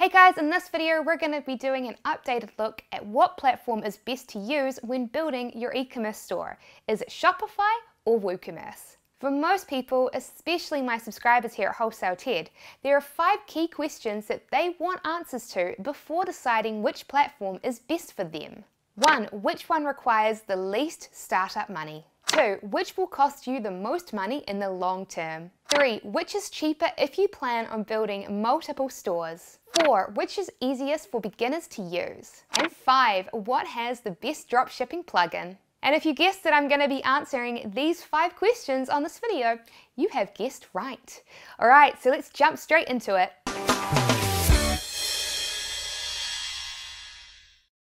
Hey guys, in this video we're going to be doing an updated look at what platform is best to use when building your e-commerce store. Is it Shopify or WooCommerce? For most people, especially my subscribers here at Wholesale Ted, there are 5 key questions that they want answers to before deciding which platform is best for them. 1. Which one requires the least startup money? 2. Which will cost you the most money in the long term? 3. Which is cheaper if you plan on building multiple stores? 4. Which is easiest for beginners to use? And 5. What has the best dropshipping plugin? And if you guessed that I'm going to be answering these 5 questions on this video, you have guessed right. All right, so let's jump straight into it.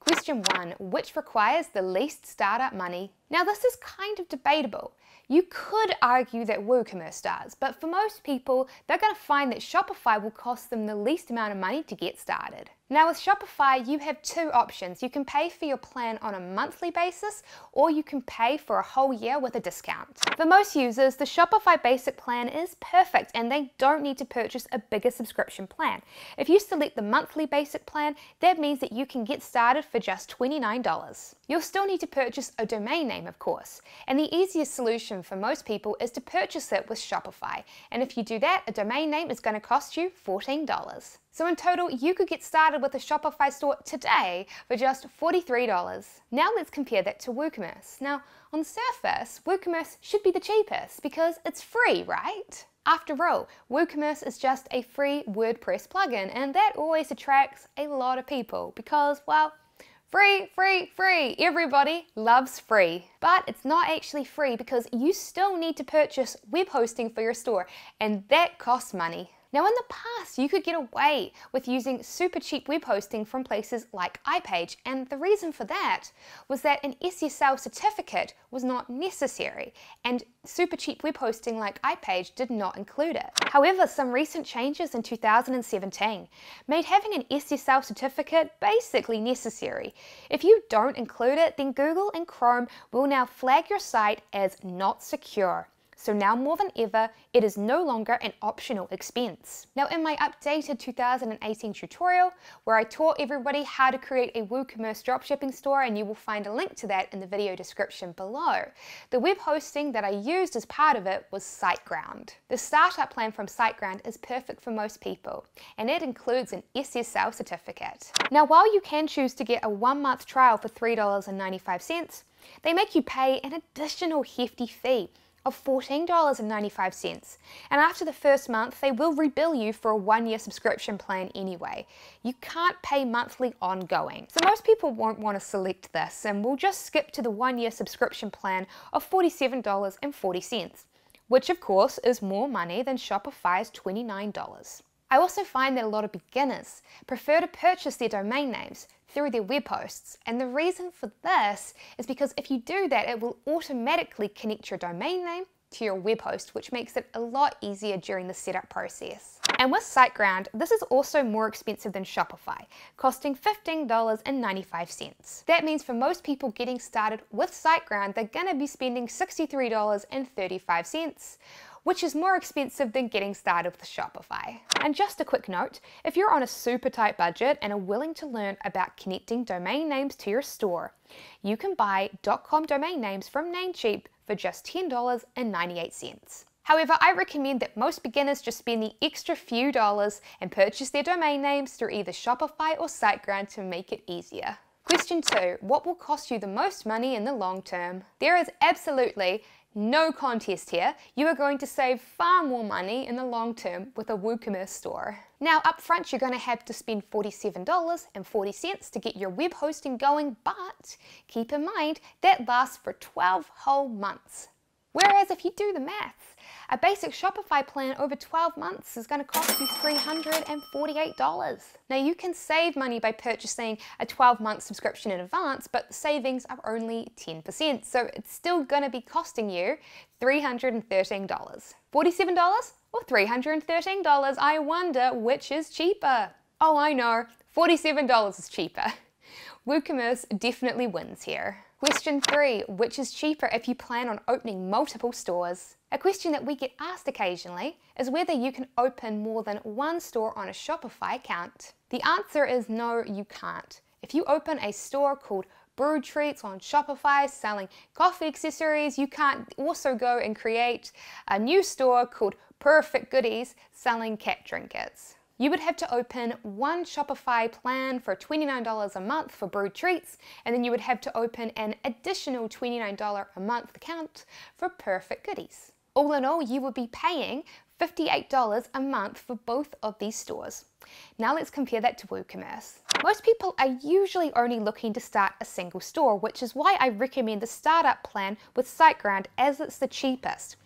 Question 1, which requires the least startup money? Now this is kind of debatable. You could argue that WooCommerce does, but for most people, they're going to find that Shopify will cost them the least amount of money to get started. Now with Shopify, you have 2 options. You can pay for your plan on a monthly basis, or you can pay for a whole year with a discount. For most users, the Shopify basic plan is perfect and they don't need to purchase a bigger subscription plan. If you select the monthly basic plan, that means that you can get started for just $29. You'll still need to purchase a domain name, of course, and the easiest solution for most people is to purchase it with Shopify, and if you do that, a domain name is going to cost you $14. So in total, you could get started with a Shopify store today for just $43. Now let's compare that to WooCommerce. Now on the surface, WooCommerce should be the cheapest because it's free, right? After all, WooCommerce is just a free WordPress plugin, and that always attracts a lot of people because, well, free, free, free. Everybody loves free. But it's not actually free because you still need to purchase web hosting for your store, and that costs money. Now in the past, you could get away with using super cheap web hosting from places like iPage, and the reason for that was that an SSL certificate was not necessary, and super cheap web hosting like iPage did not include it. However, some recent changes in 2017 made having an SSL certificate basically necessary. If you don't include it, then Google and Chrome will now flag your site as not secure. So now more than ever, it is no longer an optional expense. Now in my updated 2018 tutorial, where I taught everybody how to create a WooCommerce dropshipping store, and you will find a link to that in the video description below, the web hosting that I used as part of it was SiteGround. The startup plan from SiteGround is perfect for most people, and it includes an SSL certificate. Now while you can choose to get a 1-month trial for $3.95, they make you pay an additional hefty fee of $14.95, and after the first month they will rebill you for a 1-year subscription plan anyway. You can't pay monthly ongoing, so most people won't want to select this and will just skip to the 1-year subscription plan of $47.40, which of course is more money than Shopify's $29. I also find that a lot of beginners prefer to purchase their domain names through their web hosts, and the reason for this is because if you do that, it will automatically connect your domain name to your web host, which makes it a lot easier during the setup process. And with SiteGround, this is also more expensive than Shopify, costing $15.95. That means for most people getting started with SiteGround, they're going to be spending $63.35, which is more expensive than getting started with Shopify. And just a quick note, if you're on a super tight budget and are willing to learn about connecting domain names to your store, you can buy .com domain names from Namecheap for just $10.98. However, I recommend that most beginners just spend the extra few dollars and purchase their domain names through either Shopify or SiteGround to make it easier. Question 2, what will cost you the most money in the long term? There is absolutely no contest here. You are going to save far more money in the long term with a WooCommerce store. Now up front, you're going to have to spend $47.40 to get your web hosting going, but keep in mind that lasts for 12 whole months. Whereas if you do the maths, a basic Shopify plan over 12 months is going to cost you $348. Now you can save money by purchasing a 12-month subscription in advance, but the savings are only 10%, so it's still going to be costing you $313. $47 or $313? I wonder which is cheaper. Oh, I know, $47 is cheaper. WooCommerce definitely wins here. Question 3, which is cheaper if you plan on opening multiple stores? A question that we get asked occasionally is whether you can open more than 1 store on a Shopify account. The answer is no, you can't. If you open a store called Brew Treats on Shopify selling coffee accessories, you can't also go and create a new store called Perfect Goodies selling catering kits. You would have to open one Shopify plan for $29 a month for Brew Treats, and then you would have to open an additional $29 a month account for Perfect Goodies. All in all, you would be paying $58 a month for both of these stores. Now let's compare that to WooCommerce. Most people are usually only looking to start a single store, which is why I recommend the startup plan with SiteGround as it's the cheapest.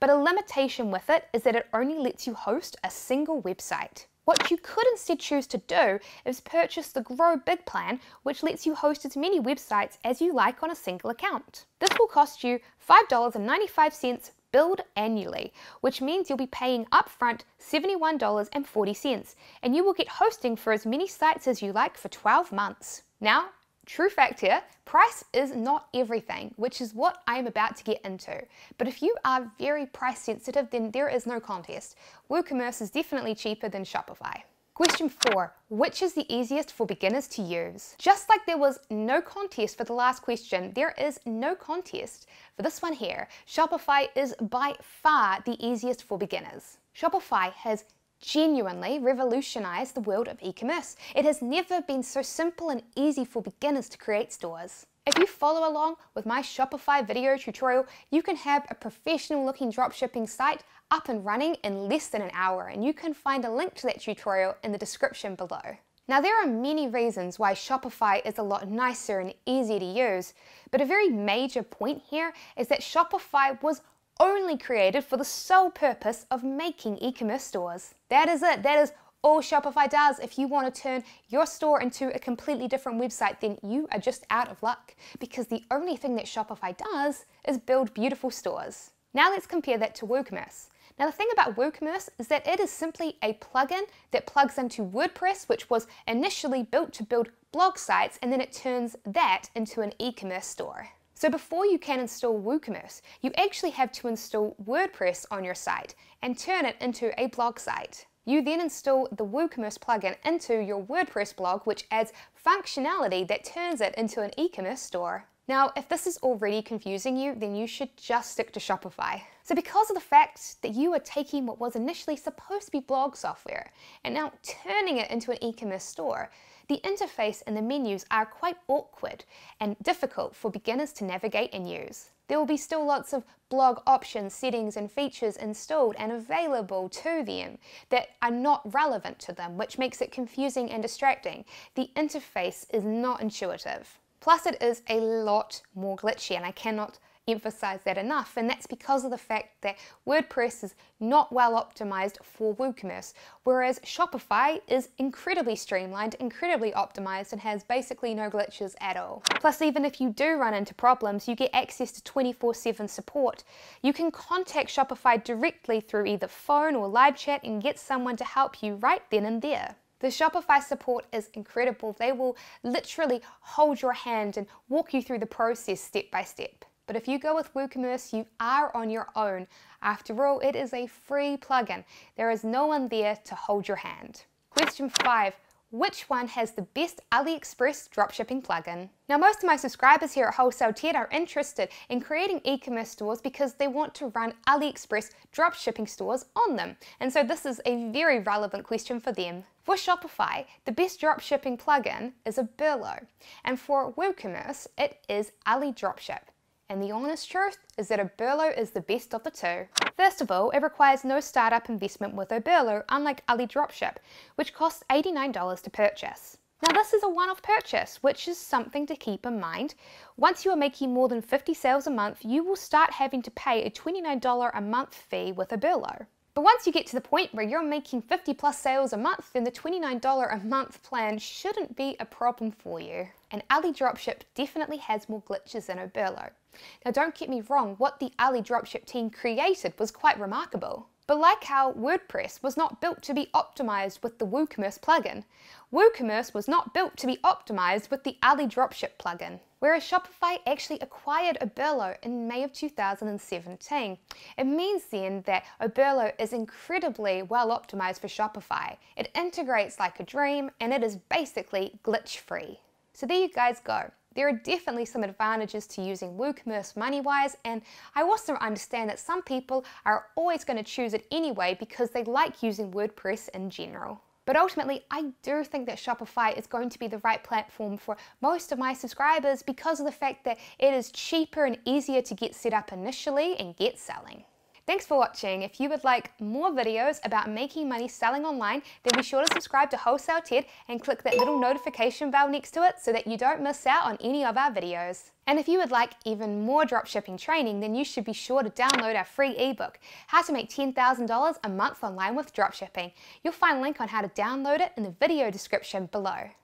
But a limitation with it is that it only lets you host a single website. What you could instead choose to do is purchase the Grow Big plan, which lets you host as many websites as you like on a single account. This will cost you $5.95 billed annually, which means you'll be paying upfront $71.40, and you will get hosting for as many sites as you like for 12 months. Now, true fact here, price is not everything, which is what I am about to get into. But if you are very price sensitive, then there is no contest. WooCommerce is definitely cheaper than Shopify. Question 4, which is the easiest for beginners to use? Just like there was no contest for the last question, there is no contest for this one here. Shopify is by far the easiest for beginners. Shopify has genuinely revolutionized the world of e-commerce. It has never been so simple and easy for beginners to create stores. If you follow along with my Shopify video tutorial, you can have a professional looking dropshipping site up and running in less than an hour, and you can find a link to that tutorial in the description below. Now, there are many reasons why Shopify is a lot nicer and easier to use, but a very major point here is that Shopify was only created for the sole purpose of making e-commerce stores. That is it. That is all Shopify does. If you want to turn your store into a completely different website, then you are just out of luck, because the only thing that Shopify does is build beautiful stores. Now let's compare that to WooCommerce. Now, the thing about WooCommerce is that it is simply a plugin that plugs into WordPress, which was initially built to build blog sites, and then it turns that into an e-commerce store. So before you can install WooCommerce, you actually have to install WordPress on your site and turn it into a blog site. You then install the WooCommerce plugin into your WordPress blog, which adds functionality that turns it into an e-commerce store. Now, if this is already confusing you, then you should just stick to Shopify. So because of the fact that you are taking what was initially supposed to be blog software and now turning it into an e-commerce store, the interface and the menus are quite awkward and difficult for beginners to navigate and use. There will be still lots of blog options, settings and features installed and available to them that are not relevant to them, which makes it confusing and distracting. The interface is not intuitive. Plus, it is a lot more glitchy, and I cannot emphasize that enough, and that's because of the fact that WordPress is not well optimized for WooCommerce, whereas Shopify is incredibly streamlined, incredibly optimized, and has basically no glitches at all. Plus, even if you do run into problems, you get access to 24/7 support. You can contact Shopify directly through either phone or live chat and get someone to help you right then and there. The Shopify support is incredible. They will literally hold your hand and walk you through the process step by step. But if you go with WooCommerce, you are on your own. After all, it is a free plugin. There is no one there to hold your hand. Question 5, which one has the best AliExpress dropshipping plugin? Now, most of my subscribers here at Wholesale Ted are interested in creating e-commerce stores because they want to run AliExpress dropshipping stores on them. And so this is a very relevant question for them. For Shopify, the best dropshipping plugin is Oberlo. And for WooCommerce, it is AliDropship. And the honest truth is that Oberlo is the best of the two. First of all, it requires no startup investment with Oberlo, unlike AliDropship, which costs $89 to purchase. Now, this is a one-off purchase, which is something to keep in mind. Once you are making more than 50 sales a month, you will start having to pay a $29 a month fee with Oberlo. But once you get to the point where you're making 50 plus sales a month, then the $29 a month plan shouldn't be a problem for you. And AliDropship definitely has more glitches than Oberlo. Now, don't get me wrong, what the AliDropship team created was quite remarkable. But like how WordPress was not built to be optimized with the WooCommerce plugin, WooCommerce was not built to be optimized with the AliDropship plugin. Whereas Shopify actually acquired Oberlo in May of 2017. It means then that Oberlo is incredibly well optimized for Shopify. It integrates like a dream and it is basically glitch-free. So there you guys go. There are definitely some advantages to using WooCommerce money-wise, and I also understand that some people are always going to choose it anyway because they like using WordPress in general. But ultimately, I do think that Shopify is going to be the right platform for most of my subscribers because of the fact that it is cheaper and easier to get set up initially and get selling. Thanks for watching. If you would like more videos about making money selling online, then be sure to subscribe to Wholesale Ted and click that little notification bell next to it so that you don't miss out on any of our videos. And if you would like even more dropshipping training, then you should be sure to download our free ebook, How to Make $10,000 a Month Online with Dropshipping. You'll find a link on how to download it in the video description below.